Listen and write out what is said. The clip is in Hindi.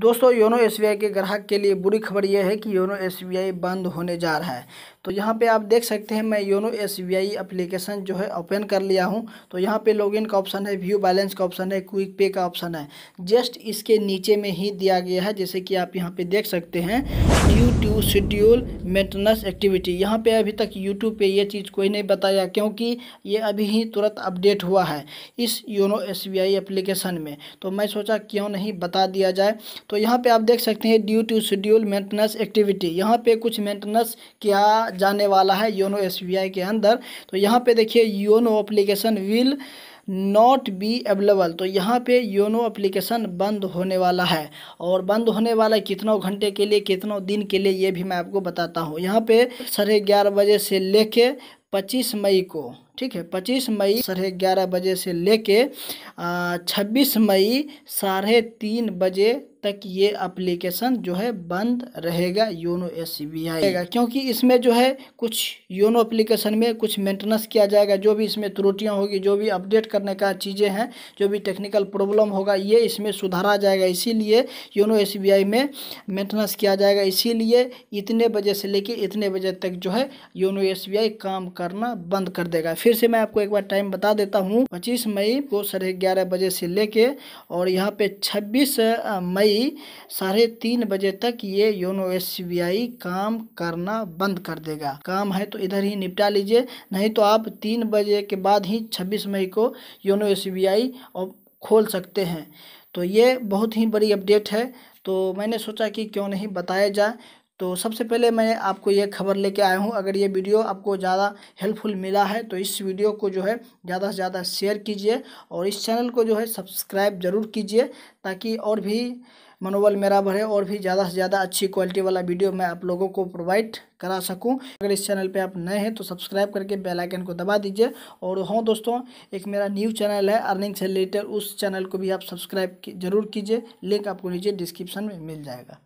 दोस्तों योनो एसबीआई के ग्राहक के लिए बुरी खबर यह है कि योनो एसबीआई बंद होने जा रहा है। तो यहाँ पे आप देख सकते हैं मैं योनो एसबीआई एप्लीकेशन जो है ओपन कर लिया हूँ। तो यहाँ पे लॉगिन का ऑप्शन है, व्यू बैलेंस का ऑप्शन है, क्विक पे का ऑप्शन है, जस्ट इसके नीचे में ही दिया गया है जैसे कि आप यहाँ पे देख सकते हैं due to schedule maintenance activity. यहाँ पे अभी तक यूट्यूब पे ये चीज़ कोई नहीं बताया क्योंकि ये अभी ही तुरंत अपडेट हुआ है इस योनो एसबीआई एप्लीकेशन में, तो मैं सोचा क्यों नहीं बता दिया जाए। तो यहाँ पे आप देख सकते हैं due to schedule maintenance activity, यहाँ पे कुछ मेंटेनेंस किया जाने वाला है योनो एसबीआई के अंदर। तो यहाँ पे देखिए YONO application will not be available, तो यहाँ पे योनो एप्लीकेशन बंद होने वाला है और बंद होने वाला कितनों घंटे के लिए कितनों दिन के लिए ये भी मैं आपको बताता हूँ। यहाँ पे 11:30 बजे से लेके 25 मई को, ठीक है, 25 मई 11:30 बजे से लेके 26 मई 3:30 बजे तक ये एप्लीकेशन जो है बंद रहेगा योनो एसबीआई, क्योंकि इसमें जो है कुछ योनो एप्लीकेशन में कुछ मेंटेनेंस किया जाएगा। जो भी इसमें त्रुटियां होगी, जो भी अपडेट करने का चीज़ें हैं, जो भी टेक्निकल प्रॉब्लम होगा, ये इसमें सुधारा जाएगा। इसीलिए योनो एसबीआई में मेंटेनेंस किया जाएगा, इसीलिए इतने बजे से लेकर इतने बजे तक जो है योनो एसबीआई काम करना बंद कर देगा। फिर से मैं आपको एक बार टाइम बता देता हूँ, 25 मई को 11:30 बजे से लेके और यहाँ पर 26 मई 3:30 बजे तक ये योनो एसबीआई काम करना बंद कर देगा। काम है तो इधर ही निपटा लीजिए, नहीं तो आप 3 बजे के बाद ही 26 मई को योनो एसबीआई खोल सकते हैं। तो ये बहुत ही बड़ी अपडेट है, तो मैंने सोचा कि क्यों नहीं बताया जाए। तो सबसे पहले मैं आपको ये खबर लेके आया हूँ। अगर ये वीडियो आपको ज़्यादा हेल्पफुल मिला है तो इस वीडियो को जो है ज़्यादा से ज़्यादा शेयर कीजिए और इस चैनल को जो है सब्सक्राइब जरूर कीजिए, ताकि और भी मनोबल मेरा बढ़े और भी ज़्यादा से ज़्यादा अच्छी क्वालिटी वाला वीडियो मैं आप लोगों को प्रोवाइड करा सकूं। अगर इस चैनल पे आप नए हैं तो सब्सक्राइब करके बेल आइकन को दबा दीजिए। और हाँ दोस्तों, एक मेरा न्यू चैनल है अर्निंग से रिलेटेड, उस चैनल को भी आप सब्सक्राइब जरूर कीजिए, लिंक आपको नीचे डिस्क्रिप्शन में मिल जाएगा।